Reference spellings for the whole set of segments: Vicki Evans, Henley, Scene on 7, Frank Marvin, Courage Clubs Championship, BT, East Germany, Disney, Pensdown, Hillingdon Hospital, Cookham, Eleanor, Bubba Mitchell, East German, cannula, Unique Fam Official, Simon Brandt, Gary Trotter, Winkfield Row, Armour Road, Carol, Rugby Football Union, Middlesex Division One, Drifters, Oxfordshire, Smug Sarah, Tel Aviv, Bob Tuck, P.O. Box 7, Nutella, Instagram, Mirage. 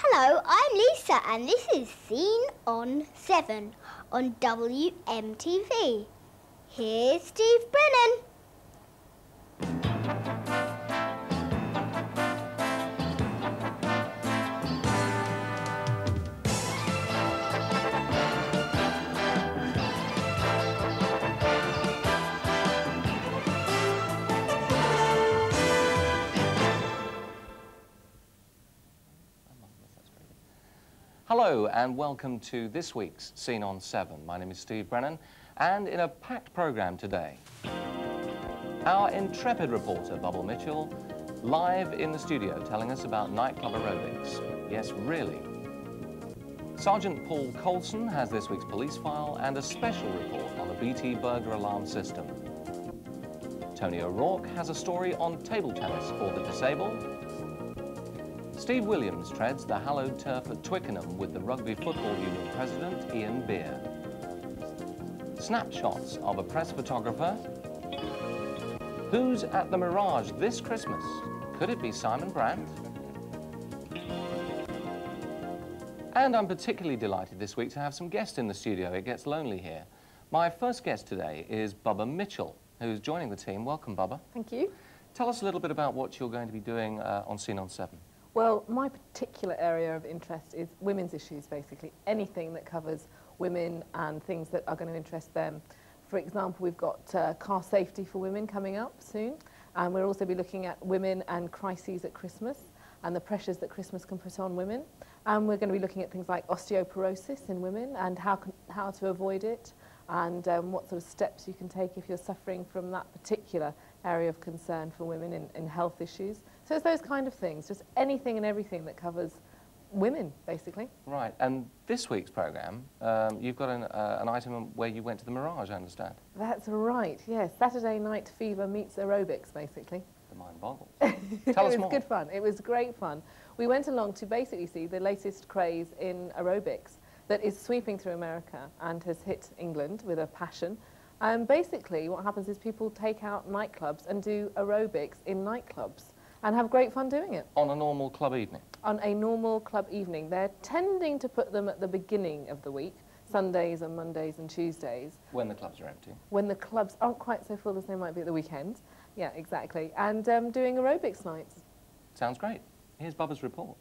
Hello, I'm Lisa and this is Scene on 7 on WMTV. Here's Steve Brennan. Hello and welcome to this week's Scene on 7. My name is Steve Brennan and in a packed programme today, our intrepid reporter Bubba Mitchell live in the studio telling us about nightclub aerobics. Yes, really. Sergeant Paul Coulson has this week's police file and a special report on the BT burglar alarm system. Tony O'Rourke has a story on table tennis for the disabled. Steve Williams treads the hallowed turf at Twickenham with the Rugby Football Union president, Ian Beer. Snapshots of a press photographer. Who's at the Mirage this Christmas? Could it be Simon Brandt? And I'm particularly delighted this week to have some guests in the studio. It gets lonely here. My first guest today is Bubba Mitchell, who's joining the team. Welcome, Bubba. Thank you. Tell us a little bit about what you're going to be doing on Scene on 7. Well, my particular area of interest is women's issues, basically. Anything that covers women and things that are going to interest them. For example, we've got car safety for women coming up soon, and we'll also be looking at women and crises at Christmas and the pressures that Christmas can put on women. And we're going to be looking at things like osteoporosis in women and how to avoid it and what sort of steps you can take if you're suffering from that particular area of concern for women in health issues. So it's those kind of things, just anything and everything that covers women, basically. Right, and this week's programme, you've got an item where you went to the Mirage, I understand. That's right, yes. Saturday Night Fever meets aerobics, basically. The mind boggles. Tell us more. It was good fun. It was great fun. We went along to basically see the latest craze in aerobics that is sweeping through America and has hit England with a passion. Basically, what happens is people take out nightclubs and do aerobics in nightclubs and have great fun doing it. On a normal club evening? On a normal club evening. They're tending to put them at the beginning of the week, Sundays and Mondays and Tuesdays. When the clubs are empty. When the clubs aren't quite so full as they might be at the weekends. Yeah, exactly. And doing aerobics nights. Sounds great. Here's Bubba's report.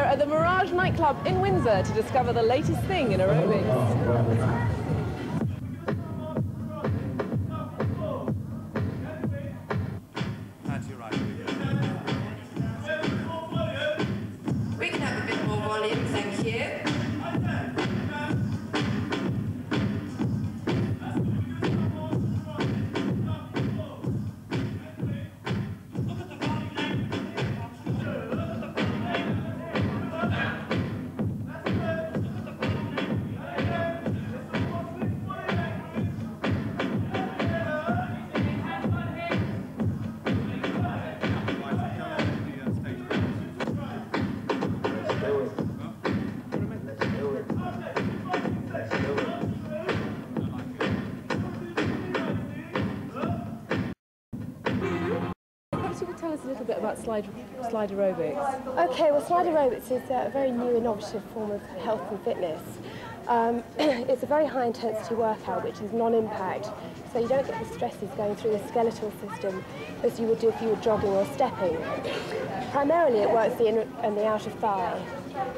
At the Mirage nightclub in Windsor to discover the latest thing in aerobics. We can have a bit more volume, thank you. About slide aerobics. Okay, well, slide aerobics is a very new innovative form of health and fitness. It's a very high intensity workout which is non-impact, so you don't get the stresses going through the skeletal system as you would do if you were jogging or stepping. Primarily it works the inner and the outer thigh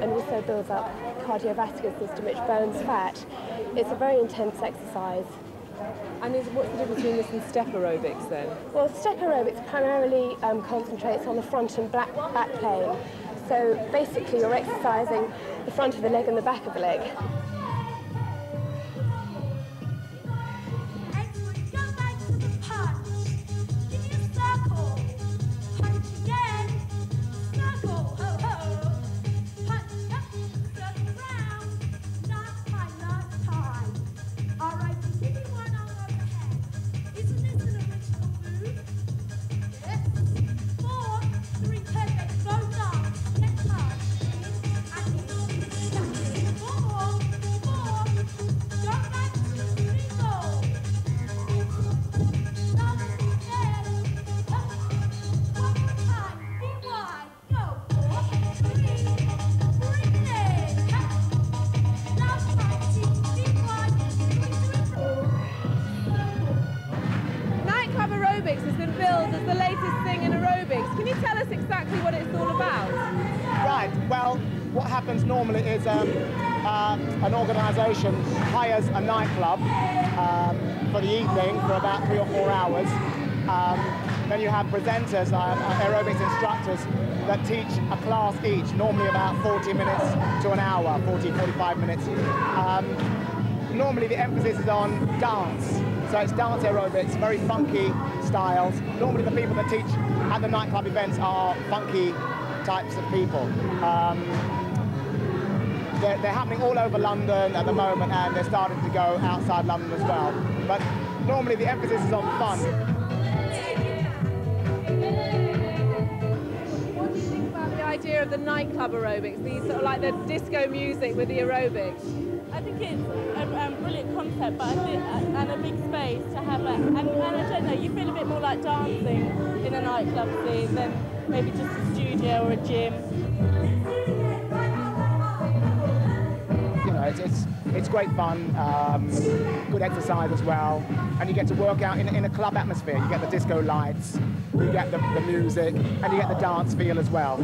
and also builds up the cardiovascular system which burns fat. It's a very intense exercise. And what's the difference between this and step aerobics then? Well, step aerobics primarily concentrates on the front and back plane. So basically you're exercising the front of the leg and the back of the leg. tell us exactly what it's all about? Right, well, what happens normally is an organisation hires a nightclub for the evening for about 3 or 4 hours. Then you have presenters, aerobics instructors, that teach a class each, normally about 40 minutes to an hour, 40, 45 minutes. Normally the emphasis is on dance, so it's dance aerobics, very funky styles. Normally the people that teach at the nightclub events are funky types of people. They're happening all over London at the moment, and they're starting to go outside London as well. But normally the emphasis is on fun. What do you think about the idea of the nightclub aerobics, the sort of like the disco music with the aerobics? I think it's a brilliant concept, but I think, and a big space to have that. And I don't know, you feel a bit more like dancing in a nightclub scene than maybe just a studio or a gym. You know, it's great fun, good exercise as well, and you get to work out in a club atmosphere. You get the disco lights, you get the music, and you get the dance feel as well.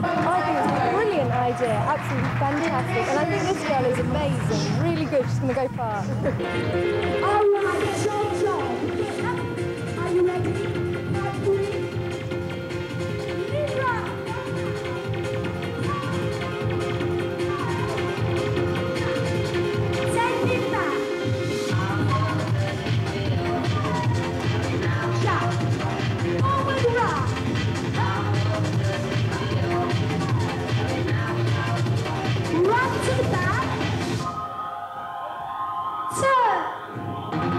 I think it's a brilliant idea, absolutely fantastic, and I think this girl is amazing, really good, she's going to go far. Are you ready? Take me back! To the back. Turn. Okay,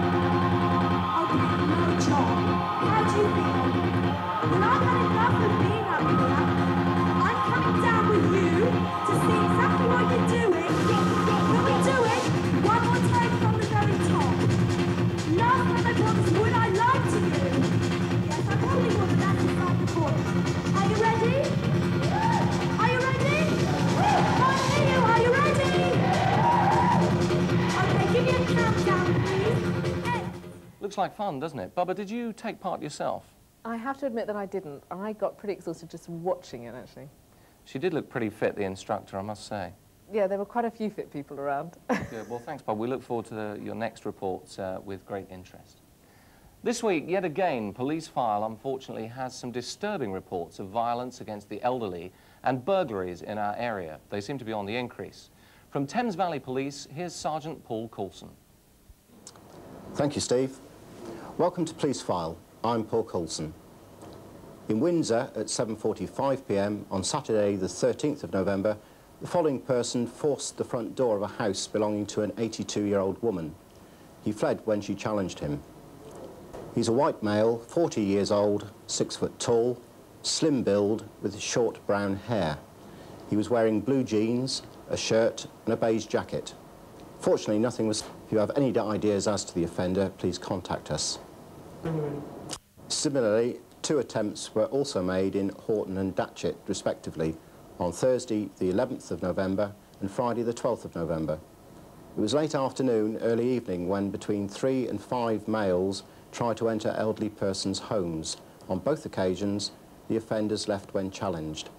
no job. How do you feel? Well, I've had enough of being up here. I'm coming down with you to see exactly what you're doing. When we do it, one more time from the very top. Last time I promised, would I lie to you? Yes, I probably would, but that's not the point. Are you ready? Are you ready? Are you ready? Okay, give me a countdown, please. Hey. Looks like fun, doesn't it? Bubba, did you take part yourself? I have to admit that I didn't. I got pretty exhausted just watching it, actually. She did look pretty fit, the instructor, I must say. Yeah, there were quite a few fit people around. Good. Well, thanks, Bubba. We look forward to your next reports with great interest. This week, yet again, Police File, unfortunately, has some disturbing reports of violence against the elderly and burglaries in our area. They seem to be on the increase. From Thames Valley Police, here's Sergeant Paul Coulson. Thank you, Steve. Welcome to Police File. I'm Paul Coulson. In Windsor at 7:45 p.m. on Saturday the 13th of November, the following person forced the front door of a house belonging to an 82-year-old woman. He fled when she challenged him. He's a white male, 40 years old, 6 foot tall, slim build with short brown hair. He was wearing blue jeans, a shirt and a beige jacket. Fortunately, nothing was... If you have any ideas as to the offender, please contact us. Similarly, 2 attempts were also made in Horton and Datchet, respectively, on Thursday the 11th of November and Friday the 12th of November. It was late afternoon, early evening, when between 3 and 5 males tried to enter elderly persons' homes. On both occasions, the offenders left when challenged.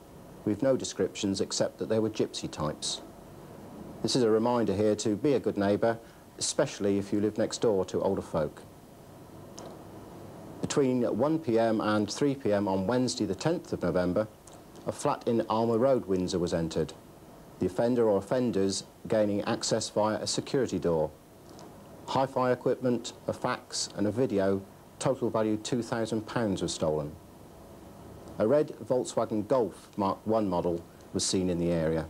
We've no descriptions except that they were gypsy types. This is a reminder here to be a good neighbour, especially if you live next door to older folk. Between 1 p.m. and 3 p.m. on Wednesday the 10th of November, a flat in Armour Road, Windsor was entered. The offender or offenders gaining access via a security door. Hi-fi equipment, a fax and a video, total value £2,000 was stolen. A red Volkswagen Golf Mark I model was seen in the area.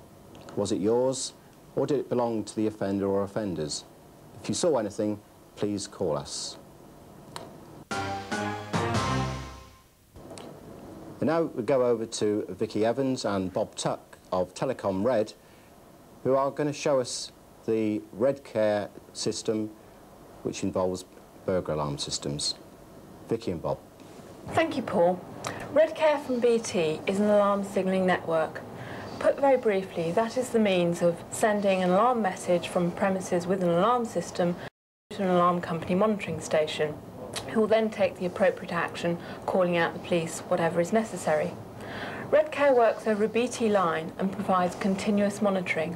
Was it yours, or did it belong to the offender or offenders? If you saw anything, please call us. And now we go over to Vicki Evans and Bob Tuck of Telecom Red, who are going to show us the Redcare system, which involves burglar alarm systems. Vicki and Bob. Thank you, Paul. Redcare from BT is an alarm signalling network. Put very briefly, that is the means of sending an alarm message from premises with an alarm system to an alarm company monitoring station. who will then take the appropriate action, calling out the police, whatever is necessary. Redcare works over a BT line and provides continuous monitoring.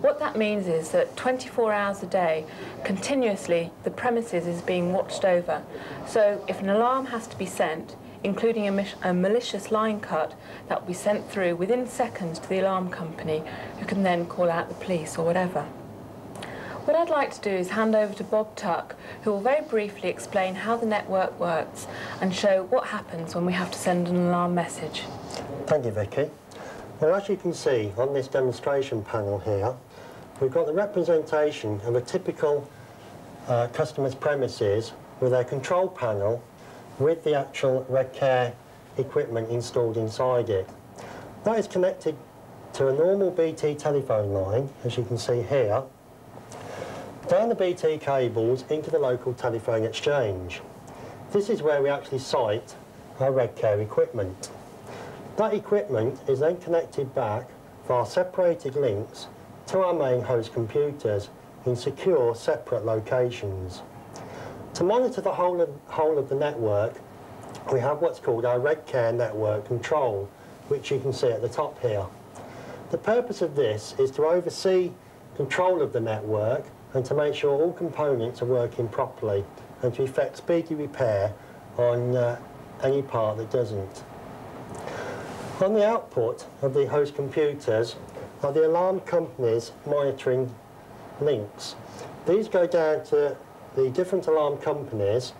What that means is that 24 hours a day, continuously, the premises is being watched over. So if an alarm has to be sent, including a malicious line cut, that will be sent through within seconds to the alarm company, who can then call out the police or whatever. What I'd like to do is hand over to Bob Tuck, who will very briefly explain how the network works and show what happens when we have to send an alarm message. Thank you, Vicki. Now, as you can see on this demonstration panel here, we've got the representation of a typical customer's premises with their control panel with the actual Redcare equipment installed inside it. That is connected to a normal BT telephone line, as you can see here, down the BT cables into the local telephone exchange. This is where we actually site our Redcare equipment. That equipment is then connected back via separated links to our main host computers in secure, separate locations. To monitor the whole of the network, we have what's called our Redcare network control, which you can see at the top here. The purpose of this is to oversee control of the network and to make sure all components are working properly and to effect speedy repair on any part that doesn't. On the output of the host computers are the alarm company's monitoring links. These go down to the different alarm companies,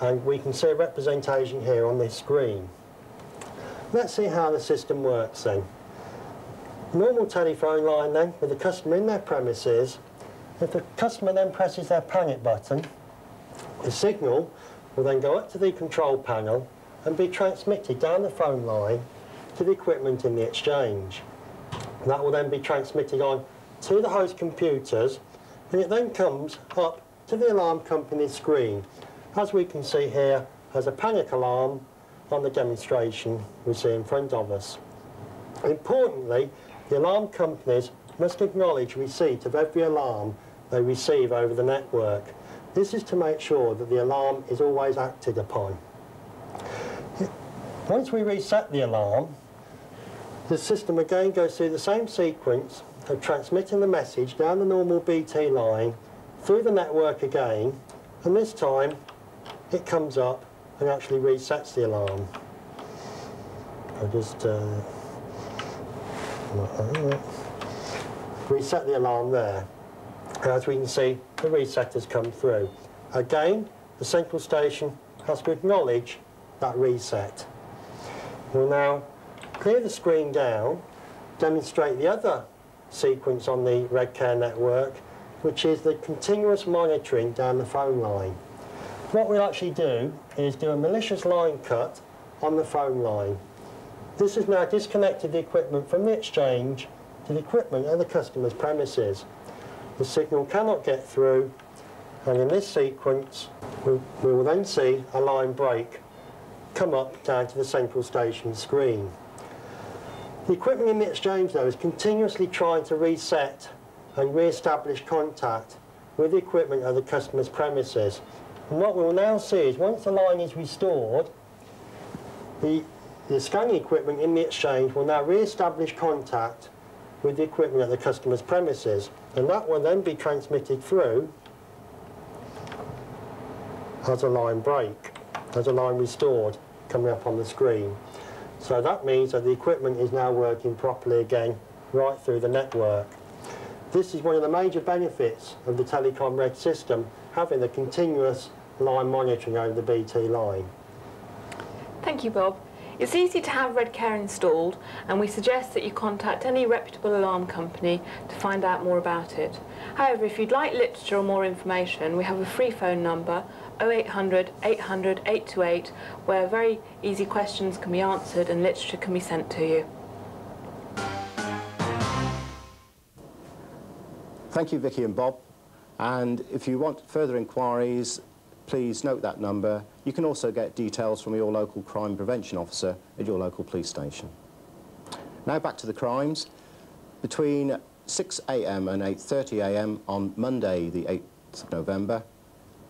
and we can see a representation here on this screen. Let's see how the system works then. Normal telephone line then, with the customer in their premises. If the customer then presses their panic button, the signal will then go up to the control panel and be transmitted down the phone line to the equipment in the exchange. That will then be transmitted on to the host computers, and it then comes up to the alarm company's screen, as we can see here as a panic alarm on the demonstration we see in front of us. Importantly, the alarm companies must acknowledge receipt of every alarm they receive over the network. This is to make sure that the alarm is always acted upon. Once we reset the alarm, the system again goes through the same sequence of transmitting the message down the normal BT line through the network again, and this time it comes up and actually resets the alarm. I'll just reset the alarm there. As we can see, the reset has come through. Again, the central station has to acknowledge that reset. We'll now clear the screen down, demonstrate the other sequence on the Redcare network, which is the continuous monitoring down the phone line. What we'll actually do is do a malicious line cut on the phone line. This has now disconnected the equipment from the exchange to the equipment at the customer's premises. The signal cannot get through, and in this sequence we will then see a line break come up down to the central station screen. The equipment in the exchange though is continuously trying to reset and re-establish contact with the equipment at the customer's premises. And what we'll now see is once the line is restored, the scanning equipment in the exchange will now re-establish contact with the equipment at the customer's premises, and that will then be transmitted through as a line break, as a line restored, coming up on the screen. So that means that the equipment is now working properly again right through the network. This is one of the major benefits of the Telecom Red system, having the continuous line monitoring over the BT line. Thank you, Bob. It's easy to have Redcare installed, and we suggest that you contact any reputable alarm company to find out more about it. However, if you'd like literature or more information, we have a free phone number, 0800 800 828, where very easy questions can be answered and literature can be sent to you. Thank you, Vicki and Bob. And if you want further inquiries, please note that number. You can also get details from your local crime prevention officer at your local police station. Now back to the crimes. Between 6 a.m. and 8:30 a.m. on Monday, the 8th of November,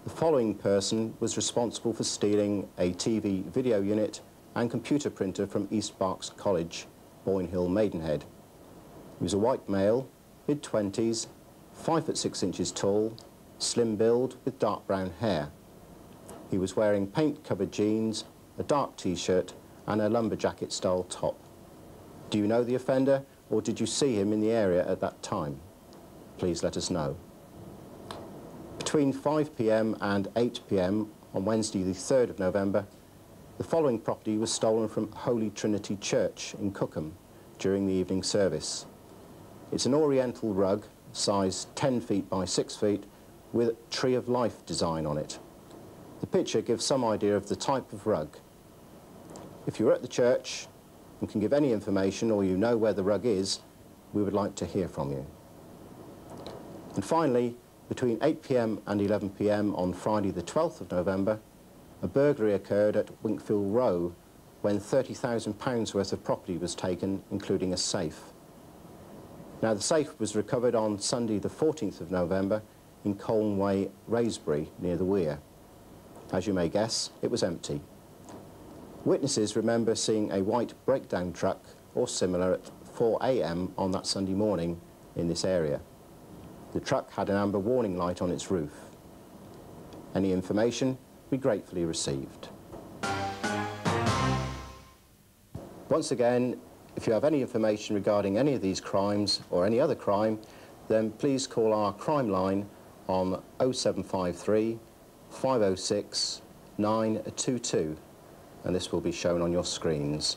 the following person was responsible for stealing a TV video unit and computer printer from East Berks College, Bournhill, Maidenhead. He was a white male, mid-20s, 5 foot 6 inches tall, slim build with dark brown hair. He was wearing paint-covered jeans, a dark t-shirt and a lumber jacket style top. Do you know the offender or did you see him in the area at that time? Please let us know. Between 5 p.m. and 8 p.m. on Wednesday the 3rd of November, the following property was stolen from Holy Trinity Church in Cookham during the evening service. It's an oriental rug, size 10 feet by 6 feet, with a Tree of Life design on it. The picture gives some idea of the type of rug. If you're at the church and can give any information or you know where the rug is, we would like to hear from you. And finally, between 8 p.m. and 11 p.m. on Friday the 12th of November, a burglary occurred at Winkfield Row when £30,000 worth of property was taken, including a safe. Now, the safe was recovered on Sunday the 14th of November in Colne Way, Raysbury, near the Weir. As you may guess, it was empty. Witnesses remember seeing a white breakdown truck or similar at 4 a.m. on that Sunday morning in this area. The truck had an amber warning light on its roof. Any information we gratefully received. Once again, if you have any information regarding any of these crimes or any other crime, then please call our crime line on 0753 506 922. And this will be shown on your screens.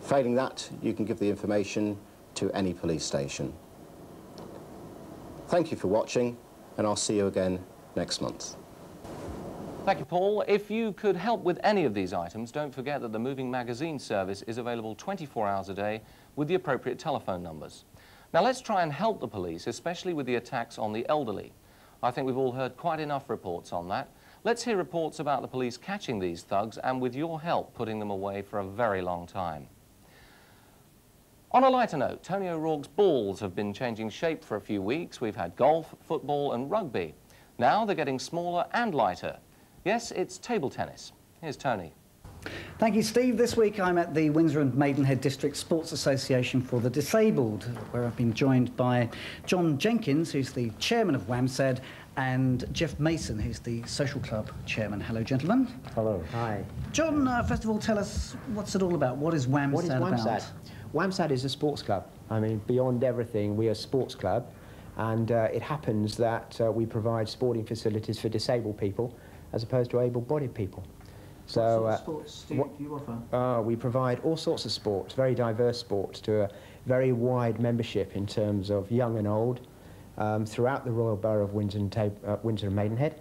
Failing that, you can give the information to any police station. Thank you for watching, and I'll see you again next month. Thank you, Paul. If you could help with any of these items, don't forget that the Moving Magazine service is available 24 hours a day with the appropriate telephone numbers. Now, let's try and help the police, especially with the attacks on the elderly. I think we've all heard quite enough reports on that. Let's hear reports about the police catching these thugs and, with your help, putting them away for a very long time. On a lighter note, Tony O'Rourke's balls have been changing shape for a few weeks. We've had golf, football and rugby. Now they're getting smaller and lighter. Yes, it's table tennis. Here's Tony. Thank you, Steve. This week I'm at the Windsor and Maidenhead District Sports Association for the Disabled, where I've been joined by John Jenkins, who's the chairman of WAMSAD, and Jeff Mason, who's the social club chairman. Hello, gentlemen. Hello. Hi. John, first of all, tell us, what's it all about? What is WAMSAD about? WAMSAD is a sports club. I mean, beyond everything, we are a sports club, and it happens that we provide sporting facilities for disabled people as opposed to able-bodied people. So, what sort of sports do you offer? We provide all sorts of sports, very diverse sports, to a very wide membership in terms of young and old, throughout the Royal Borough of Windsor and, Windsor and Maidenhead,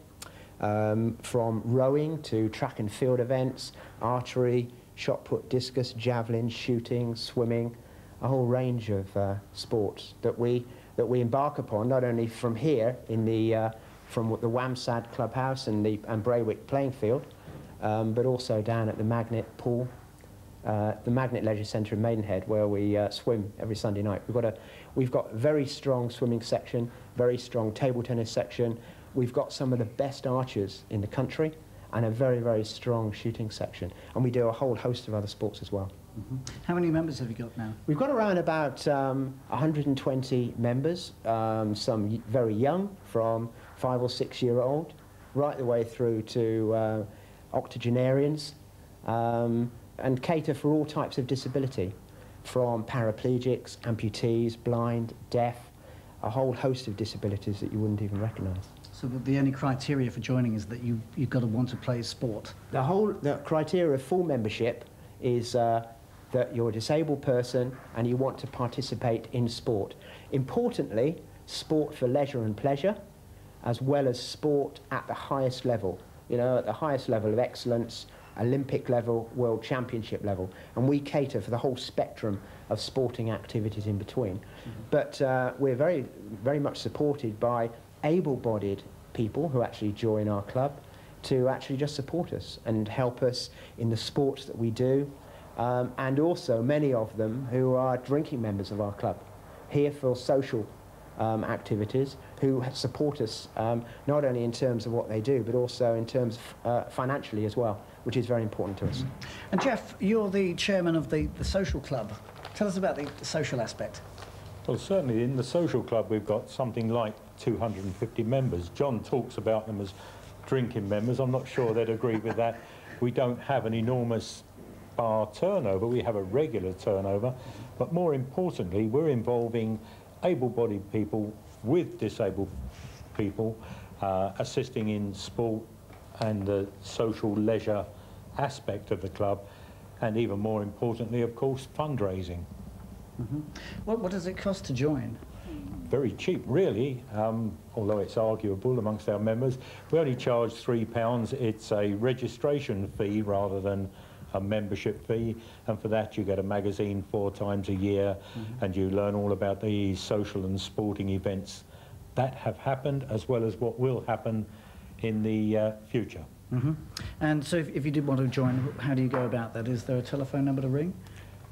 from rowing to track and field events, archery, shot put, discus, javelin, shooting, swimming, a whole range of sports that we embark upon, not only from here in the from the WAMSAD clubhouse and the Braywick playing field, but also down at the Magnet Pool, the Magnet Leisure Centre in Maidenhead, where we swim every Sunday night. We've got a very strong swimming section, very strong table tennis section. We've got some of the best archers in the country and a very, very strong shooting section. And we do a whole host of other sports as well. Mm-hmm. How many members have you got now? We've got around about 120 members, some very young, from 5- or 6-year-old, right the way through to octogenarians, and cater for all types of disability, from paraplegics, amputees, blind, deaf, a whole host of disabilities that you wouldn't even recognise. So the only criteria for joining is that you've got to want to play sport? The criteria of full membership is that you're a disabled person and you want to participate in sport. Importantly, sport for leisure and pleasure, as well as sport at the highest level, you know, at the highest level of excellence, Olympic level, World Championship level, and we cater for the whole spectrum of sporting activities in between. Mm-hmm. But we're very, very much supported by able-bodied people who actually join our club to actually just support us and help us in the sports that we do, and also many of them who are drinking members of our club, here for social activities, who support us not only in terms of what they do, but also in terms of, financially as well, which is very important to us. And Jeff, you're the chairman of the social club. Tell us about the social aspect. Well, certainly in the social club we've got something like 250 members. John talks about them as drinking members. I'm not sure they'd agree with that. We don't have an enormous bar turnover. We have a regular turnover, but more importantly, we're involving able-bodied people with disabled people, assisting in sport and the social leisure aspect of the club, and even more importantly, of course, fundraising. Mm-hmm. Well, what does it cost to join? Very cheap, really, although it's arguable amongst our members. We only charge £3. It's a registration fee rather than a membership fee, and for that you get a magazine 4 times a year. Mm-hmm. And you learn all about the social and sporting events that have happened, as well as what will happen in the future. Mm-hmm. And so if you did want to join, how do you go about that? Is there a telephone number to ring?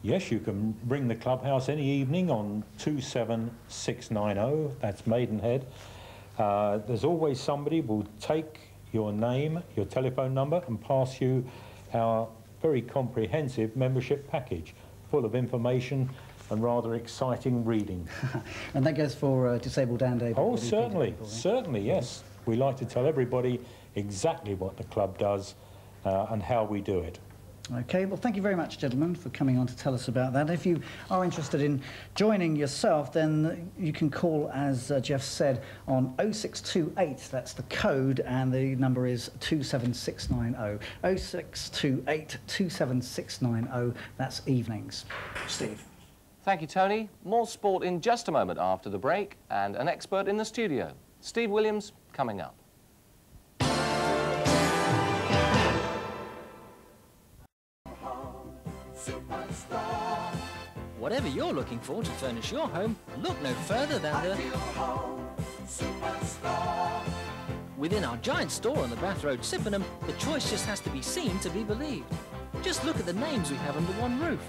Yes, you can ring the clubhouse any evening on 27690, that's Maidenhead. There's always somebody will take your name, your telephone number, and pass you our very comprehensive membership package, full of information and rather exciting reading. And that goes for disabled and able. Oh, certainly, people, certainly, yes. We like to tell everybody exactly what the club does and how we do it. OK, well, thank you very much, gentlemen, for coming on to tell us about that. If you are interested in joining yourself, then you can call, as Jeff said, on 0628, that's the code, and the number is 27690. 0628 27690, that's evenings. Steve. Thank you, Tony. More sport in just a moment after the break, and an expert in the studio. Steve Williams, coming up. Whatever you're looking for to furnish your home, look no further than the Superstore. Within our giant store on the Bath Road, Sippenham, the choice just has to be seen to be believed. Just look at the names we have under one roof.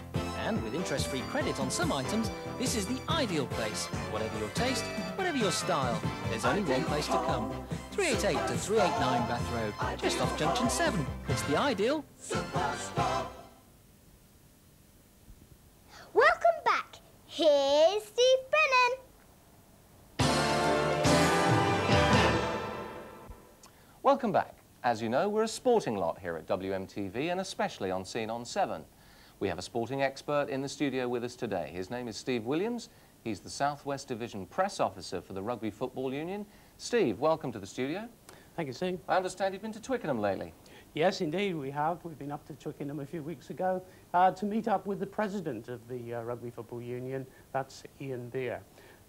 And with interest-free credit on some items, this is the ideal place. Whatever your taste, whatever your style, there's only one place to come. 388 to 389 Bath Road, just off Junction 7. It's the ideal Superstore. Welcome back. Here's Steve Brennan. Welcome back. As you know, we're a sporting lot here at WMTV and especially on Scene on 7. We have a sporting expert in the studio with us today. His name is Steve Williams. He's the Southwest Division Press Officer for the Rugby Football Union. Steve, welcome to the studio. Thank you, Steve. I understand you've been to Twickenham lately. Yes, indeed, we have. We've been up to Twickenham a few weeks ago to meet up with the president of the Rugby Football Union, that's Ian Beer.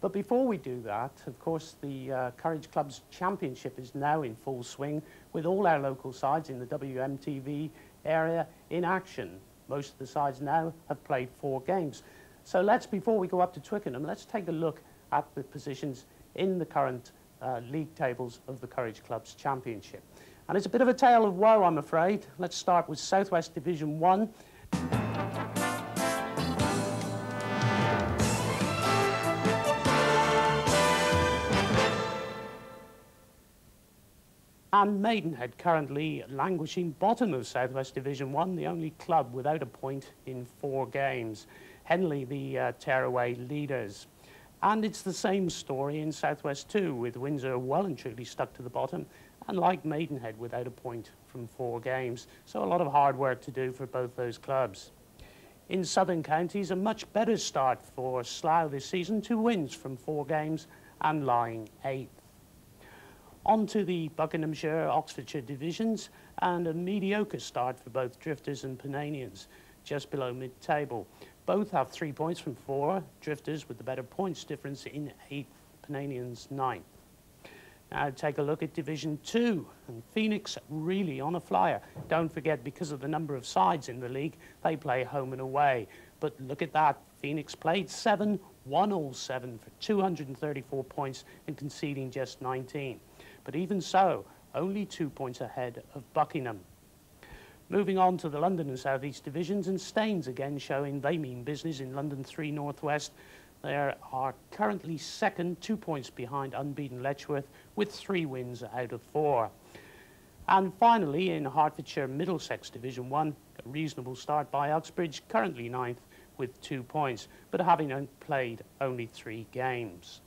But before we do that, of course, the Courage Clubs Championship is now in full swing with all our local sides in the WMTV area in action. Most of the sides now have played 4 games. So let's, before we go up to Twickenham, let's take a look at the positions in the current league tables of the Courage Clubs Championship. And it's a bit of a tale of woe, I'm afraid. Let's start with Southwest Division 1. And Maidenhead currently languishing bottom of Southwest Division 1, the only club without a point in 4 games. Henley, the tearaway leaders. And it's the same story in Southwest 2, with Windsor well and truly stuck to the bottom. And like Maidenhead, without a point from 4 games. So a lot of hard work to do for both those clubs. In Southern Counties, a much better start for Slough this season. 2 wins from 4 games and lying 8th. On to the Buckinghamshire, Oxfordshire divisions, and a mediocre start for both Drifters and Pananians, just below mid-table. Both have 3 points from 4, Drifters with the better points difference in 8th, Pananians 9th. Now take a look at Division 2, and Phoenix really on a flyer. Don't forget, because of the number of sides in the league, they play home and away. But look at that, Phoenix played 7, won all 7 for 234 points and conceding just 19. But even so, only 2 points ahead of Buckingham. Moving on to the London and South East divisions, and Staines again showing they mean business in London 3 North West. They are currently second, 2 points behind unbeaten Letchworth, with 3 wins out of 4. And finally, in Hertfordshire Middlesex Division One, a reasonable start by Uxbridge, currently 9th with 2 points, but having played only 3 games.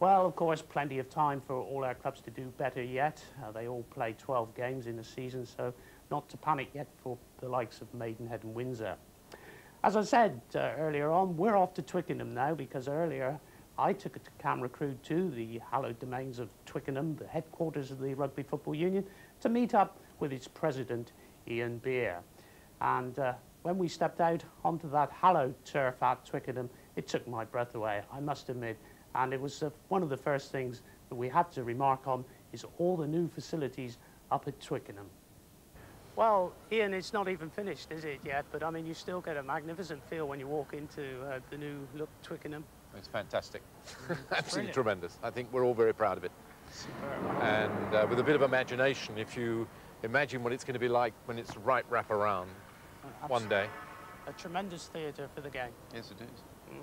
Well, of course, plenty of time for all our clubs to do better yet. They all play 12 games in the season, so not to panic yet for the likes of Maidenhead and Windsor. As I said earlier on, we're off to Twickenham now, because earlier I took a camera crew to the hallowed domains of Twickenham, the headquarters of the Rugby Football Union, to meet up with its president, Ian Beer. And when we stepped out onto that hallowed turf at Twickenham, it took my breath away, I must admit. And it was one of the first things that we had to remark on is all the new facilities up at Twickenham. Well, Ian, it's not even finished, is it, yet? But, I mean, you still get a magnificent feel when you walk into the new look Twickenham. It's fantastic. Absolutely tremendous. I think we're all very proud of it. Superb. And with a bit of imagination, if you imagine what it's going to be like when it's right wraparound one day. A tremendous theatre for the game. Yes, it is. Mm.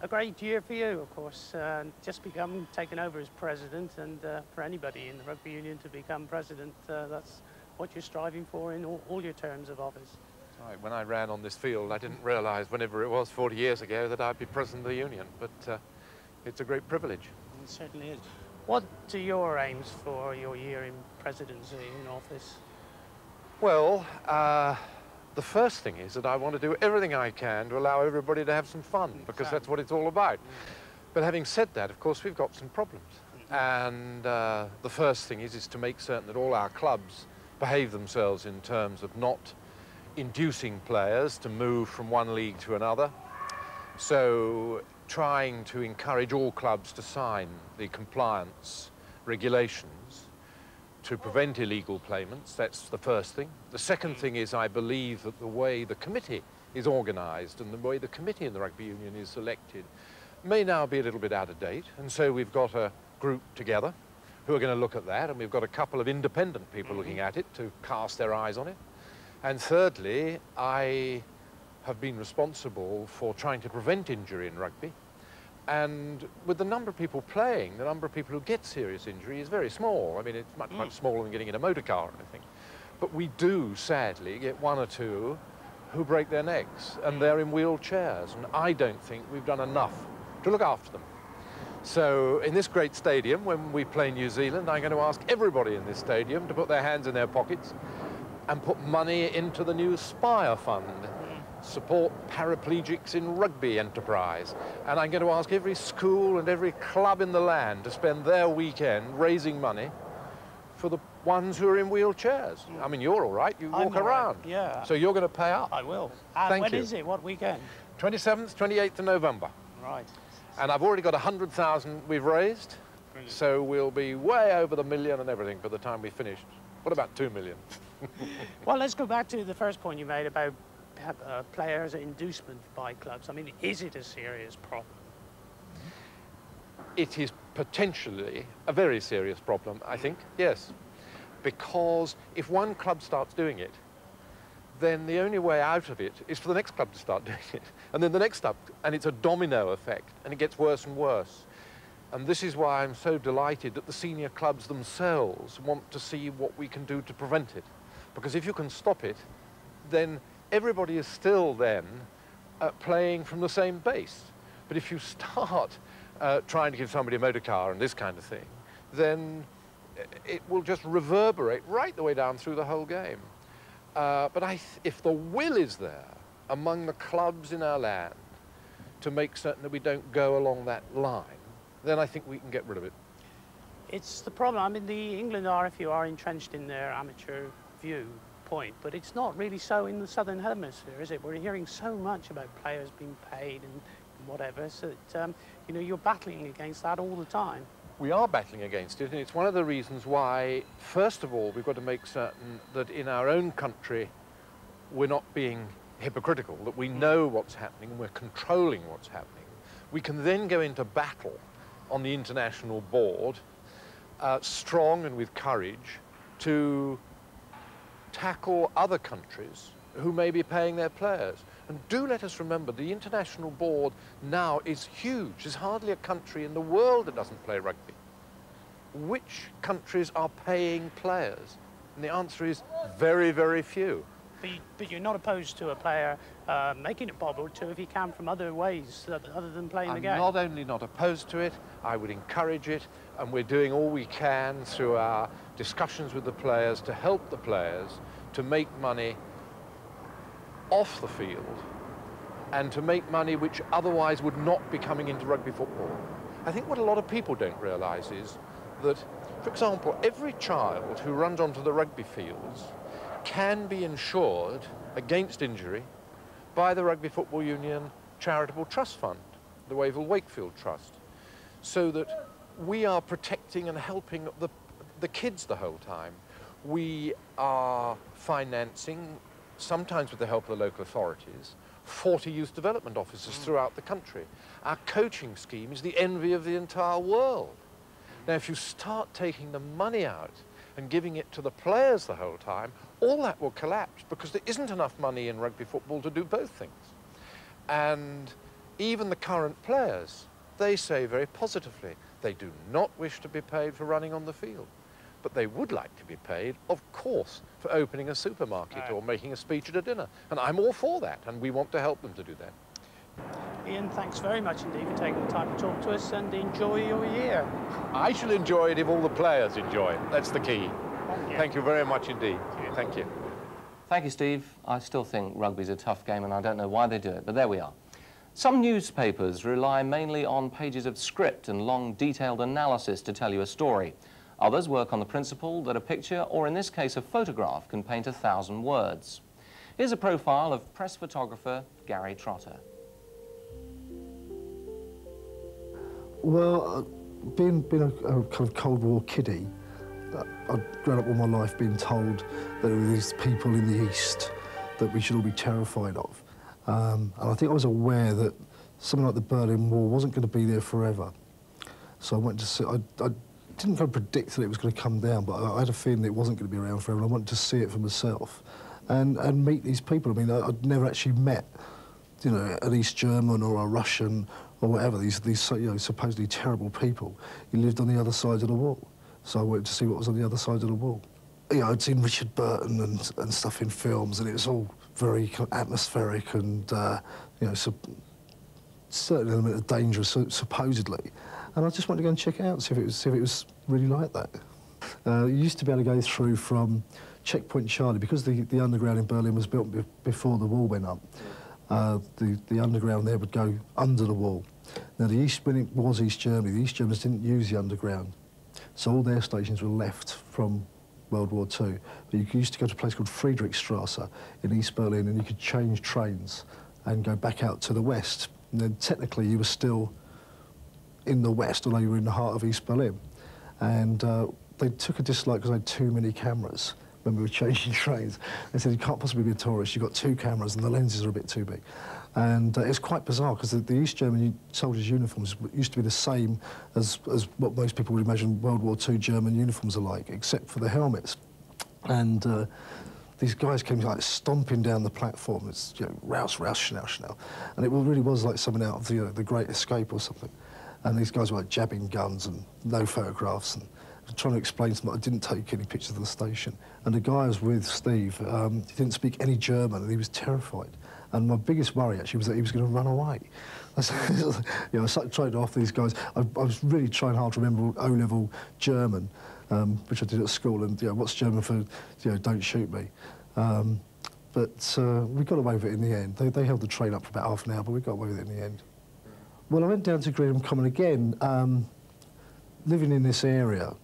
A great year for you, of course, just become taken over as president, and for anybody in the Rugby Union to become president, that's what you're striving for in all your terms of office. Right, when I ran on this field, I didn't realise, whenever it was 40 years ago, that I'd be president of the union, but it's a great privilege. It certainly is. What are your aims for your year in presidency in office? Well, the first thing is that I want to do everything I can to allow everybody to have some fun, because that's what it's all about. Mm. But having said that, of course, we've got some problems. Mm. And the first thing is to make certain that all our clubs behave themselves in terms of not inducing players to move from one league to another. So trying to encourage all clubs to sign the compliance regulations to prevent illegal payments. That's the first thing. The second thing is I believe that the way the committee is organised and the way the committee in the Rugby Union is selected may now be a little bit out of date, and so we've got a group together who are going to look at that, and we've got a couple of independent people looking at it to cast their eyes on it. And thirdly, I have been responsible for trying to prevent injury in rugby, and with the number of people playing, the number of people who get serious injury is very small. I mean, it's much, much smaller than getting in a motor car, I think. But we do, sadly, get one or two who break their necks, and they're in wheelchairs, and I don't think we've done enough to look after them. So in this great stadium, when we play New Zealand, I'm going to ask everybody in this stadium to put their hands in their pockets and put money into the new Spire Fund. Support paraplegics in rugby enterprise. And I'm going to ask every school and every club in the land to spend their weekend raising money for the ones who are in wheelchairs. I mean, you're all right, you walk around. Yeah. So you're going to pay up. I will. And when is it? What weekend? 27th, 28th of November. Right. And I've already got 100,000 we've raised. Brilliant. So we'll be way over the million and everything by the time we finish. What about 2 million? Well, let's go back to the first point you made about players inducement by clubs. I mean, is it a serious problem? It is potentially a very serious problem, I think, yes. Because if one club starts doing it, then the only way out of it is for the next club to start doing it. And then the next club, and it's a domino effect, and it gets worse and worse. And this is why I'm so delighted that the senior clubs themselves want to see what we can do to prevent it. Because if you can stop it, then everybody is still then playing from the same base. But if you start trying to give somebody a motor car and this kind of thing, then it will just reverberate right the way down through the whole game. But if the will is there among the clubs in our land to make certain that we don't go along that line, then I think we can get rid of it. It's the problem. I mean, the England RFU are entrenched in their amateur view point, but it's not really so in the Southern Hemisphere, is it? We're hearing so much about players being paid and whatever, so that, you know, you're battling against that all the time. We are battling against it, and it's one of the reasons why, first of all, we've got to make certain that in our own country we're not being hypocritical, that we know what's happening, we're controlling what's happening. We can then go into battle on the international board, strong and with courage, to tackle other countries who may be paying their players. And do let us remember, the international board now is huge. There's hardly a country in the world that doesn't play rugby. Which countries are paying players? And the answer is very, very few. But you're not opposed to a player making a bob or two if he can from other ways, other than playing the game? I'm not only not opposed to it, I would encourage it, and we're doing all we can through our discussions with the players to help the players to make money off the field and to make money which otherwise would not be coming into rugby football. I think what a lot of people don't realise is that, for example, every child who runs onto the rugby fields can be insured against injury by the Rugby Football Union Charitable Trust Fund, the Wavell Wakefield Trust, so that we are protecting and helping the kids the whole time. We are financing, sometimes with the help of the local authorities, 40 youth development officers throughout the country. Our coaching scheme is the envy of the entire world. Now, if you start taking the money out and giving it to the players the whole time, all that will collapse because there isn't enough money in rugby football to do both things. And even the current players, they say very positively, they do not wish to be paid for running on the field, but they would like to be paid, of course, for opening a supermarket or making a speech at a dinner. And I'm all for that, and we want to help them to do that. Ian, thanks very much indeed for taking the time to talk to us, and enjoy your year. I shall enjoy it if all the players enjoy it. That's the key. Thank you very much indeed. Thank you. Thank you, Steve. I still think rugby's a tough game, and I don't know why they do it, but there we are. Some newspapers rely mainly on pages of script and long, detailed analysis to tell you a story. Others work on the principle that a picture, or in this case a photograph, can paint 1,000 words. Here's a profile of press photographer Gary Trotter. Well, being a kind of Cold War kiddie, I've grown up all my life being told that there were these people in the East that we should all be terrified of. And I think I was aware that something like the Berlin Wall wasn't going to be there forever. So I went to see, I didn't kind of predict that it was going to come down, but I had a feeling that it wasn't going to be around forever, and I wanted to see it for myself and meet these people. I mean, I'd never actually met, you know, an East German or a Russian or whatever, these you know, supposedly terrible people who lived on the other side of the wall. So I wanted to see what was on the other side of the wall. You know, I'd seen Richard Burton and stuff in films, and it was all very atmospheric and, you know, certain element of danger, supposedly. And I just wanted to go and check it out, see if it was really like that. You used to be able to go through from Checkpoint Charlie, because the underground in Berlin was built before the wall went up. The underground there would go under the wall. Now, the East, when it was East Germany, the East Germans didn't use the underground, so all their stations were left from World War II. But you used to go to a place called Friedrichstrasse in East Berlin, and you could change trains and go back out to the west. And then technically you were still in the west, although you were in the heart of East Berlin. And they took a dislike because they had too many cameras when we were changing trains. They said, you can't possibly be a tourist, you've got two cameras and the lenses are a bit too big. And it's quite bizarre, because the East German soldiers' uniforms used to be the same as what most people would imagine World War II German uniforms are like, except for the helmets. And these guys came like stomping down the platform. It's, you know, Raus, Raus, Schnell, Schnell. And it really was like something out of the Great Escape or something. And these guys were like jabbing guns and no photographs, and trying to explain to them I didn't take any pictures of the station. And the guy I was with, Steve, he didn't speak any German, and he was terrified. And my biggest worry, actually, was that he was going to run away. You know, I started trying to offer these guys. I was really trying hard to remember O-level German, which I did at school, and, you know, what's German for, you know, don't shoot me. But we got away with it in the end. They held the train up for about half an hour, but we got away with it in the end. Well, I went down to Greenham Common again. Living in this area,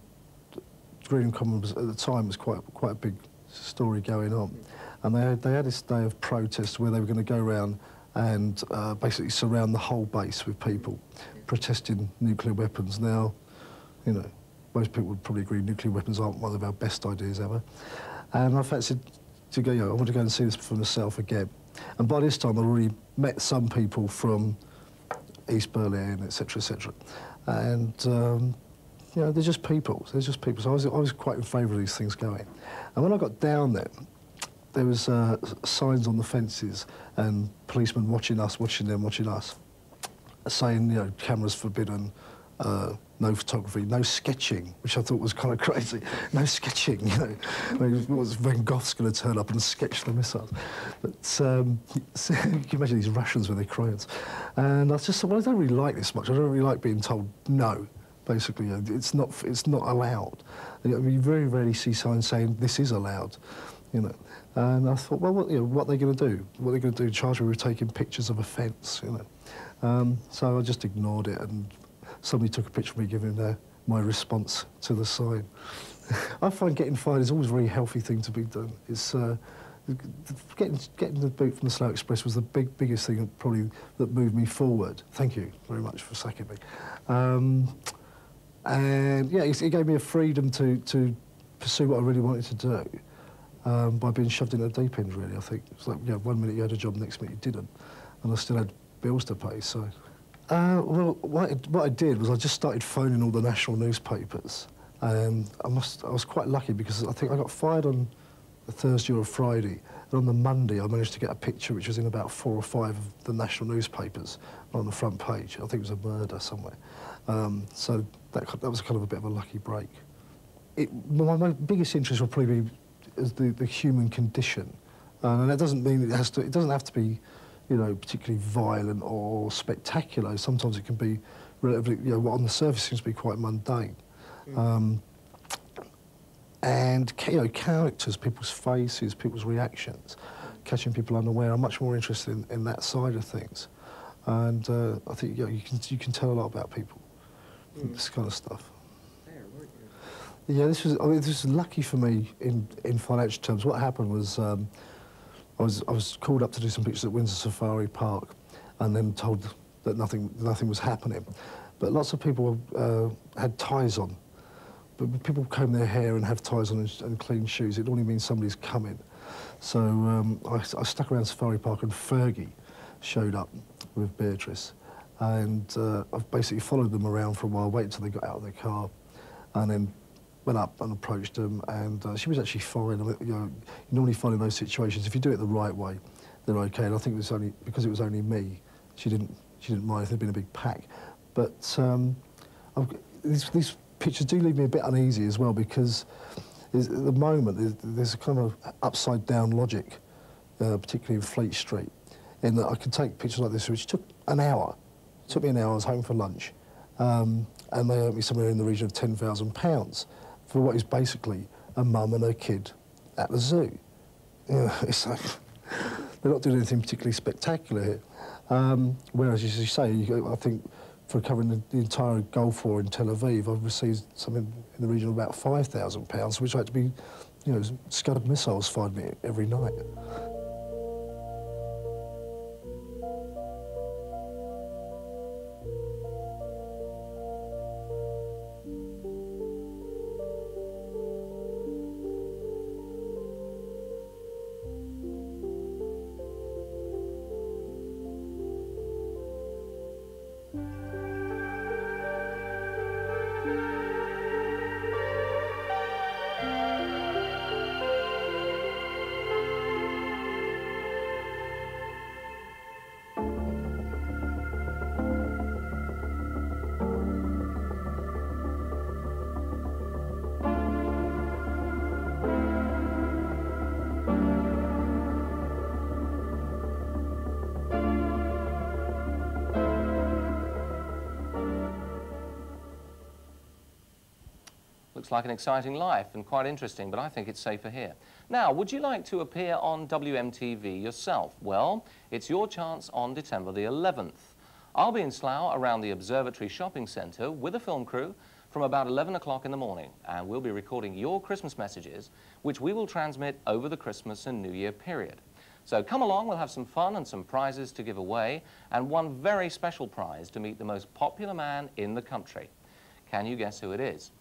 Greenham Common was, at the time, was quite a big story going on. And they had this day of protest where they were going to go around and basically surround the whole base with people protesting nuclear weapons. Now, you know, most people would probably agree nuclear weapons aren't one of our best ideas ever. And I fancied to go, you know, I want to go and see this for myself again. And by this time, I'd already met some people from East Berlin, etc., etc. And, you know, they're just people. So I was quite in favour of these things going. And when I got down there, there was signs on the fences and policemen watching us, watching them, watching us, saying, you know, cameras forbidden, no photography, no sketching, which I thought was kind of crazy. No sketching, you know. I mean, Van Gogh's going to turn up and sketch the missiles. But so you can imagine these Russians with their crayons. And I just thought, well, I don't really like this much. I don't really like being told no, basically. It's not allowed. And, you know, you very rarely see signs saying this is allowed, you know. And I thought, well, what are they going to do? What are they going to do? Charge me with taking pictures of a fence, you know. So I just ignored it, and somebody took a picture of me giving my response to the sign. I find getting fired is always a very healthy thing to be done. It's getting the boot from the Slough Express was the biggest thing probably that moved me forward. Thank you very much for sacking me. And yeah, it gave me a freedom to pursue what I really wanted to do by being shoved in a deep end, really, I think. It's like, you know, 1 minute you had a job, next minute you didn't, and I still had bills to pay, so. Well, what I did was I just started phoning all the national newspapers. I was quite lucky because I think I got fired on a Thursday or a Friday, and on the Monday I managed to get a picture which was in about 4 or 5 of the national newspapers on the front page. I think it was a murder somewhere. So that was kind of a bit of a lucky break. My biggest interest will probably be is the human condition, and that doesn't mean it doesn't have to be, you know, particularly violent or spectacular. Sometimes it can be relatively, you know, what on the surface seems to be quite mundane. Mm. And, you know, characters, people's faces, people's reactions, catching people unaware. I'm much more interested in that side of things. And I think, you know, you can tell a lot about people, mm, this kind of stuff. There, weren't you? Yeah, this was lucky for me in financial terms. What happened was, I was called up to do some pictures at Windsor Safari Park, and then told that nothing was happening. But lots of people had ties on. But people comb their hair and have ties on and clean shoes. It only means somebody's coming. So I stuck around Safari Park, and Fergie showed up with Beatrice, and I've basically followed them around for a while, waited until they got out of their car, and then went up and approached them, and she was actually fine. I mean, you know, you normally find in those situations, if you do it the right way, they're okay. And I think it was only because it was only me, she didn't mind if there'd been a big pack. But these pictures do leave me a bit uneasy as well, because at the moment there's a kind of upside down logic, particularly in Fleet Street, in that I could take pictures like this, which took an hour. It took me an hour. I was home for lunch, and they earned me somewhere in the region of £10,000. For what is basically a mum and her kid at the zoo. You know, it's like, they're not doing anything particularly spectacular here. Whereas, as you say, I think for covering the entire Gulf War in Tel Aviv, I've received something in the region of about £5,000, which I had to be, you know, Scud missiles fired me every night. Like an exciting life and quite interesting, but I think it's safer here. Now, would you like to appear on WMTV yourself? Well, it's your chance on December the 11th. I'll be in Slough around the Observatory Shopping Centre with a film crew from about 11 o'clock in the morning, and we'll be recording your Christmas messages, which we will transmit over the Christmas and New Year period. So come along, we'll have some fun and some prizes to give away, and one very special prize to meet the most popular man in the country. Can you guess who it is?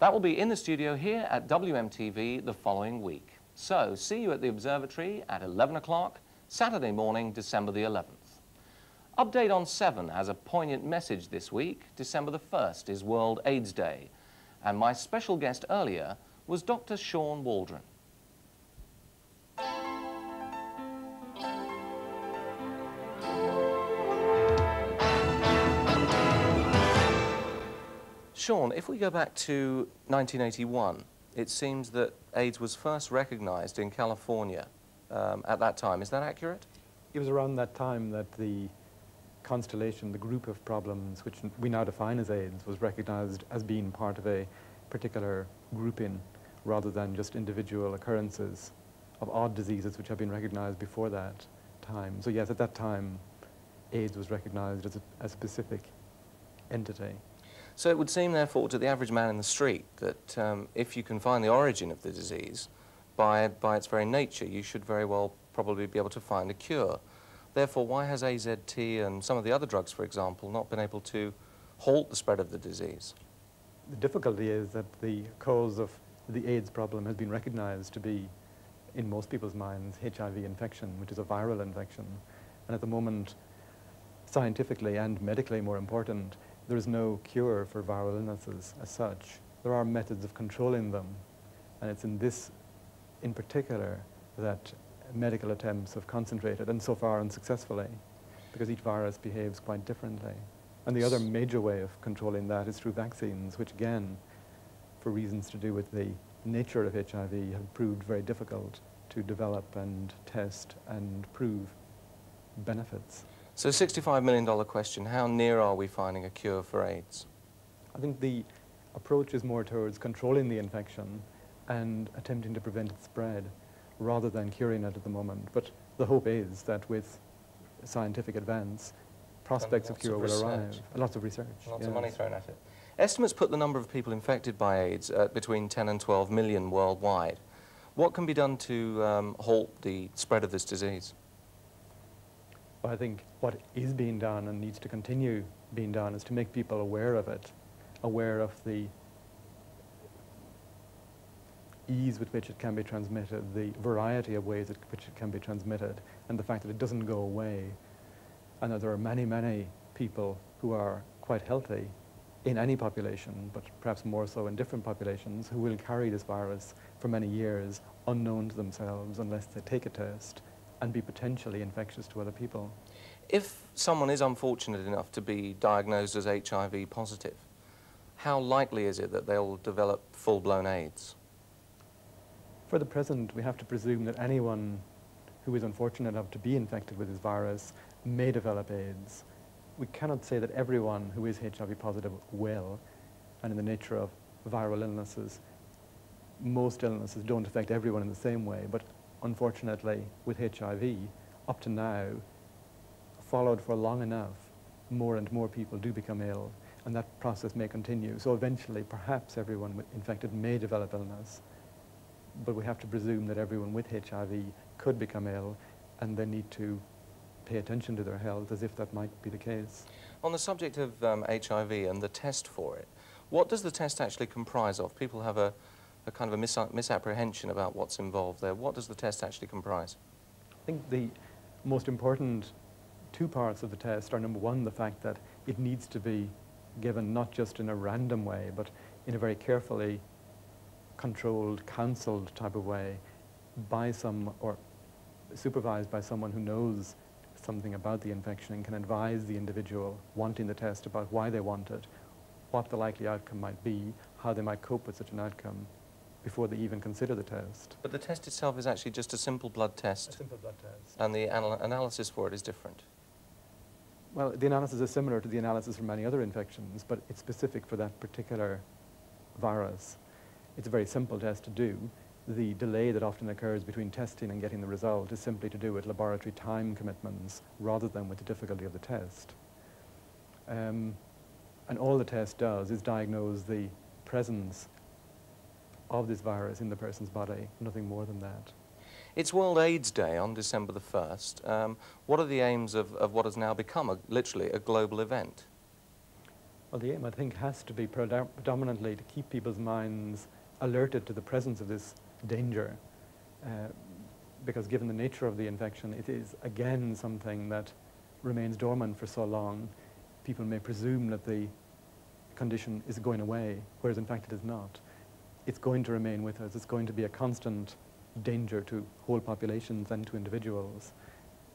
That will be in the studio here at WMTV the following week. So, see you at the observatory at 11 o'clock, Saturday morning, December the 11th. Update on 7 has a poignant message this week. December the 1st is World AIDS Day. And my special guest earlier was Dr. Sean Waldron. Sean, if we go back to 1981, it seems that AIDS was first recognised in California at that time. Is that accurate? It was around that time that the constellation, the group of problems which we now define as AIDS, was recognised as being part of a particular grouping rather than just individual occurrences of odd diseases which have been recognised before that time. So yes, at that time, AIDS was recognised as a specific entity. So it would seem, therefore, to the average man in the street that if you can find the origin of the disease, by its very nature, you should very well probably be able to find a cure. Therefore, why has AZT and some of the other drugs, for example, not been able to halt the spread of the disease? The difficulty is that the cause of the AIDS problem has been recognized to be, in most people's minds, HIV infection, which is a viral infection. And at the moment, scientifically and medically more important, there is no cure for viral illnesses as such. There are methods of controlling them, and it's in this in particular that medical attempts have concentrated, and so far unsuccessfully, because each virus behaves quite differently. And the other major way of controlling that is through vaccines, which again, for reasons to do with the nature of HIV, have proved very difficult to develop and test and prove benefits. So $65 million question, how near are we finding a cure for AIDS? I think the approach is more towards controlling the infection and attempting to prevent its spread rather than curing it at the moment. But the hope is that with scientific advance, prospects of cure will arrive. Lots of research. Lots of money thrown at it. Estimates put the number of people infected by AIDS at between 10 and 12 million worldwide. What can be done to halt the spread of this disease? Well, I think what is being done and needs to continue being done is to make people aware of it, aware of the ease with which it can be transmitted, the variety of ways in which it can be transmitted, and the fact that it doesn't go away, and that there are many, many people who are quite healthy in any population, but perhaps more so in different populations, who will carry this virus for many years, unknown to themselves unless they take a test, and be potentially infectious to other people. If someone is unfortunate enough to be diagnosed as HIV positive, how likely is it that they'll develop full-blown AIDS? For the present, we have to presume that anyone who is unfortunate enough to be infected with this virus may develop AIDS. We cannot say that everyone who is HIV positive will, and in the nature of viral illnesses, most illnesses don't affect everyone in the same way, but unfortunately, with HIV, up to now, followed for long enough, more and more people do become ill, and that process may continue. So eventually, perhaps everyone infected may develop illness, but we have to presume that everyone with HIV could become ill, and they need to pay attention to their health as if that might be the case. On the subject of HIV and the test for it, what does the test actually comprise of? People have a kind of a misapprehension about what's involved there. What does the test actually comprise? I think the most important two parts of the test are, number one, the fact that it needs to be given not just in a random way, but in a very carefully controlled, counselled type of way by some, or supervised by someone who knows something about the infection and can advise the individual wanting the test about why they want it, what the likely outcome might be, how they might cope with such an outcome, before they even consider the test. But the test itself is actually just a simple blood test. A simple blood test. And the analysis for it is different. Well, the analysis is similar to the analysis for many other infections, but it's specific for that particular virus. It's a very simple test to do. The delay that often occurs between testing and getting the result is simply to do with laboratory time commitments rather than with the difficulty of the test. And all the test does is diagnose the presence of this virus in the person's body, nothing more than that. It's World AIDS Day on December the 1st. What are the aims of what has now become literally a global event? Well, the aim, I think, has to be predominantly to keep people's minds alerted to the presence of this danger, because given the nature of the infection, it is again something that remains dormant for so long. People may presume that the condition is going away, whereas in fact it is not. It's going to remain with us. It's going to be a constant danger to whole populations and to individuals.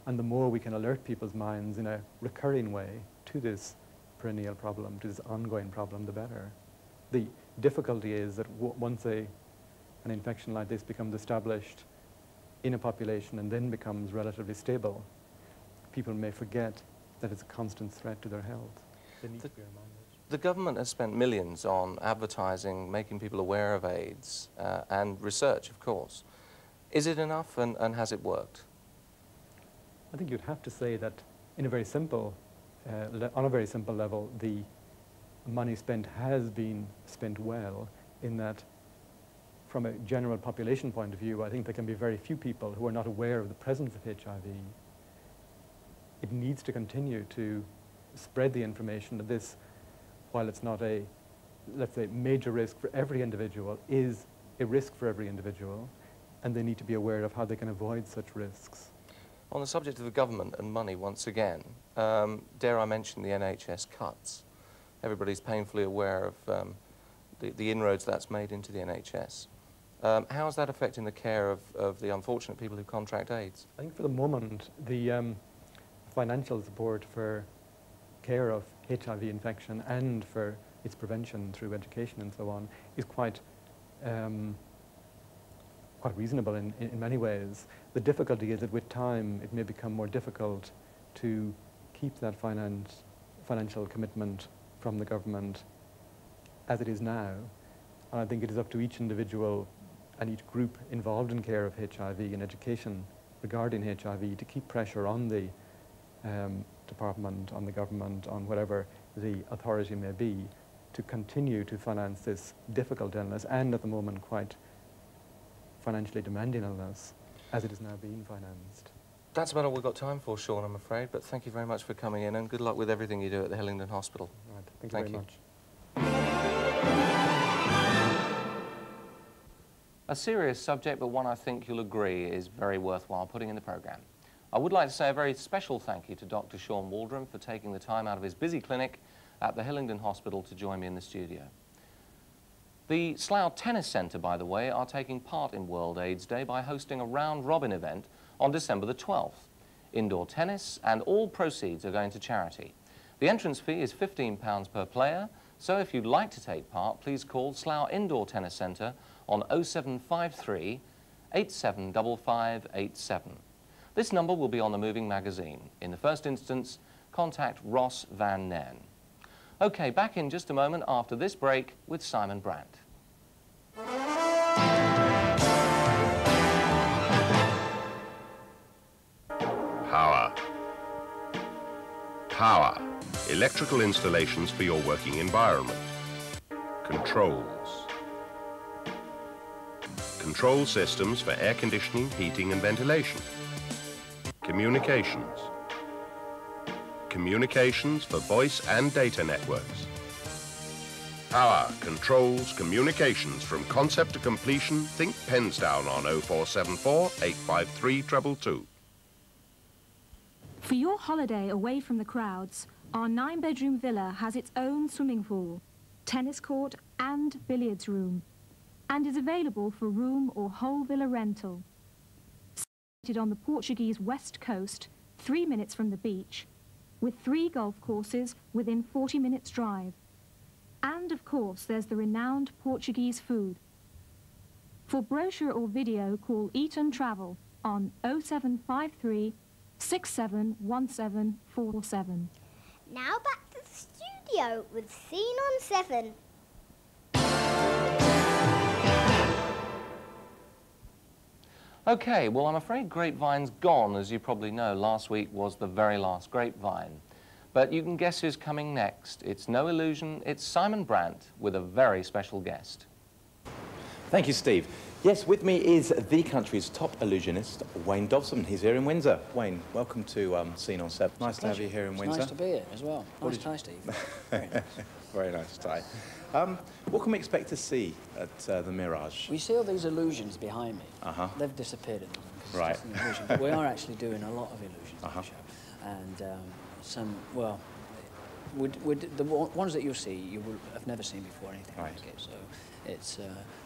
And the more we can alert people's minds in a recurring way to this perennial problem, to this ongoing problem, the better. The difficulty is that once an infection like this becomes established in a population and then becomes relatively stable, people may forget that it's a constant threat to their health. They need to be reminded. The government has spent millions on advertising, making people aware of AIDS, and research, of course. Is it enough, and has it worked? I think you'd have to say that in a very simple, on a very simple level, the money spent has been spent well, in that from a general population point of view, I think there can be very few people who are not aware of the presence of HIV. It needs to continue to spread the information that this, while it's not a, let's say, major risk for every individual, is a risk for every individual, and they need to be aware of how they can avoid such risks. On the subject of the government and money once again, dare I mention the NHS cuts? Everybody's painfully aware of the inroads that's made into the NHS. How is that affecting the care of the unfortunate people who contract AIDS? I think for the moment, the financial support for care of HIV infection and for its prevention through education and so on is quite, quite reasonable in many ways. The difficulty is that with time it may become more difficult to keep that financial commitment from the government as it is now. And I think it is up to each individual and each group involved in care of HIV and education regarding HIV to keep pressure on the department, on the government, on whatever the authority may be, to continue to finance this difficult illness, and at the moment quite financially demanding illness, as it is now being financed. That's about all we've got time for, Sean, I'm afraid, but thank you very much for coming in, and good luck with everything you do at the Hillingdon Hospital. Right, thank you very much. A serious subject, but one I think you'll agree is very worthwhile putting in the programme. I would like to say a very special thank you to Dr. Sean Waldron for taking the time out of his busy clinic at the Hillingdon Hospital to join me in the studio. The Slough Tennis Centre, by the way, are taking part in World AIDS Day by hosting a round-robin event on December the 12th. Indoor tennis, and all proceeds are going to charity. The entrance fee is £15 per player, so if you'd like to take part, please call Slough Indoor Tennis Centre on 0753 875587. This number will be on the moving magazine. In the first instance, contact Ross Van Nen. OK, back in just a moment after this break with Simon Brandt. Power. Power. Electrical installations for your working environment. Controls. Control systems for air conditioning, heating and ventilation. Communications. Communications for voice and data networks. Power, controls, communications from concept to completion. Think Pensdown on 0474 853 222. For your holiday away from the crowds, our 9-bedroom villa has its own swimming pool, tennis court and billiards room, and is available for room or whole villa rental. On the Portuguese west coast, 3 minutes from the beach, with 3 golf courses within 40 minutes drive. And of course there's the renowned Portuguese food. For brochure or video, call Eat and Travel on 0753 671747. Now back to the studio with Scene on 7. OK, well, I'm afraid Grapevine's gone, as you probably know. Last week was the very last Grapevine. But you can guess who's coming next. It's no illusion, it's Simon Brandt with a very special guest. Thank you, Steve. Yes, with me is the country's top illusionist, Wayne Dobson. He's here in Windsor. Wayne, welcome to Scene on 7. Nice to have you here in Windsor. Nice to be here as well. Nice tie, Steve. Very nice. Very nice tie. What can we expect to see at the Mirage? We see all these illusions behind me. They've disappeared at the moment. Right. It's just an illusion. But we are actually doing a lot of illusions on the show. And some, well, the ones that you'll see, you will have never seen before, anything like it. So it's,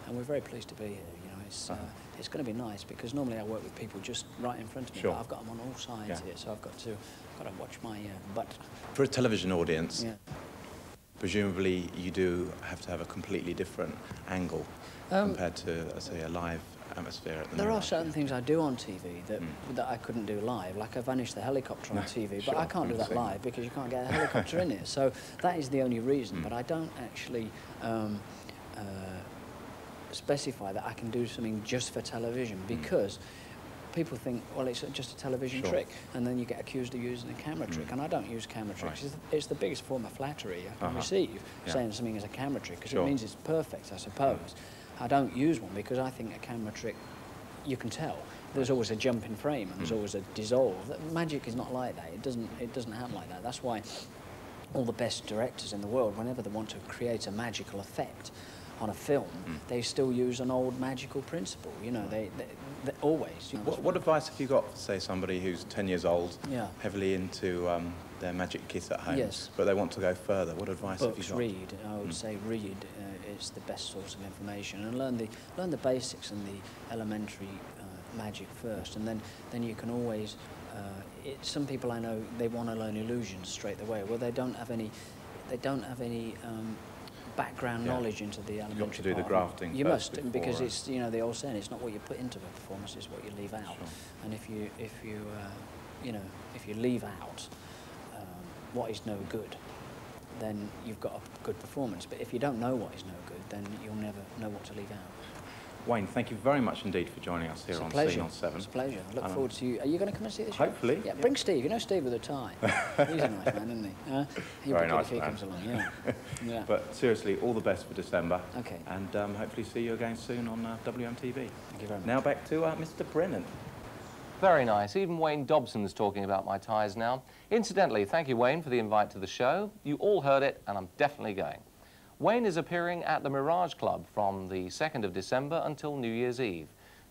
and we're very pleased to be here. You know, it's going to be nice because normally I work with people just right in front of me. But I've got them on all sides here, so I've got to watch my butt. For a television audience. Yeah. presumably you do have to have a completely different angle compared to, let's say, a live atmosphere at the moment. There are certain things I do on TV that, that I couldn't do live, like I vanished the helicopter on TV, but I can't do that live because you can't get a helicopter in it. So that is the only reason, but I don't actually specify that I can do something just for television because people think, well, it's just a television trick, and then you get accused of using a camera trick, and I don't use camera tricks. It's the biggest form of flattery I can receive, saying something is a camera trick, because it means it's perfect, I suppose. I don't use one because I think a camera trick, you can tell. There's always a jump in frame, and there's always a dissolve. Magic is not like that. It doesn't happen like that. That's why all the best directors in the world, whenever they want to create a magical effect on a film, they still use an old magical principle, you know, they always. You know, what advice have you got for, say, somebody who's 10 years old, heavily into their magic kit at home, but they want to go further? What advice have you got? Read. I would say read is the best source of information, and learn the basics and the elementary magic first, and then you can always, some people I know, they want to learn illusions straight away. Well, they don't have any background knowledge into the elementary. You've got to do the grafting. You must, because it's, you know, the old saying, it's not what you put into a performance, it's what you leave out. And if you leave out what is no good, then you've got a good performance. But if you don't know what is no good, then you'll never know what to leave out. Wayne, thank you very much indeed for joining us here on Scene on 7. It's a pleasure. I look forward to you. Are you going to come and see this show? Hopefully. Yeah, bring Steve. You know Steve with a tie. He's a nice man, isn't he? He'll be good if he comes along, yeah. But seriously, all the best for December. Okay. And hopefully see you again soon on WMTV. Thank you very much. Now back to Mr. Brennan. Very nice. Even Wayne Dobson's talking about my ties now. Incidentally, thank you, Wayne, for the invite to the show. You all heard it, and I'm definitely going. Wayne is appearing at the Mirage Club from the 2nd of December until New Year's Eve.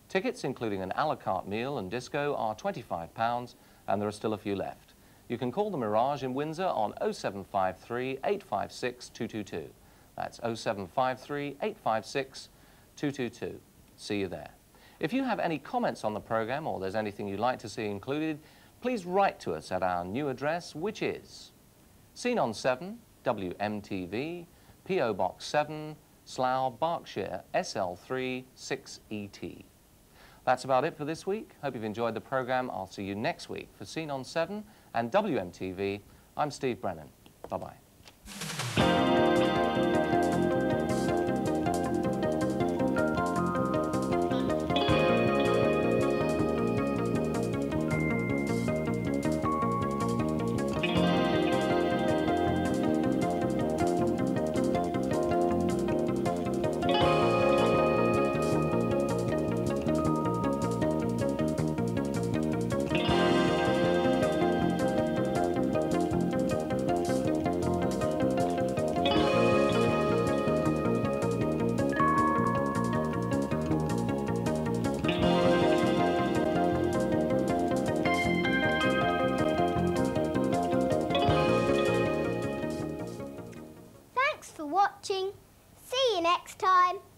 Tickets, including an a la carte meal and disco, are £25, and there are still a few left. You can call the Mirage in Windsor on 0753 856 222. That's 0753 856 222. See you there. If you have any comments on the programme or there's anything you'd like to see included, please write to us at our new address, which is Scene on 7, WMTV, P.O. Box 7, Slough, Berkshire, SL3 6ET. That's about it for this week. Hope you've enjoyed the programme. I'll see you next week for Scene on 7 and WMTV. I'm Steve Brennan. Bye-bye. Watching. See you next time.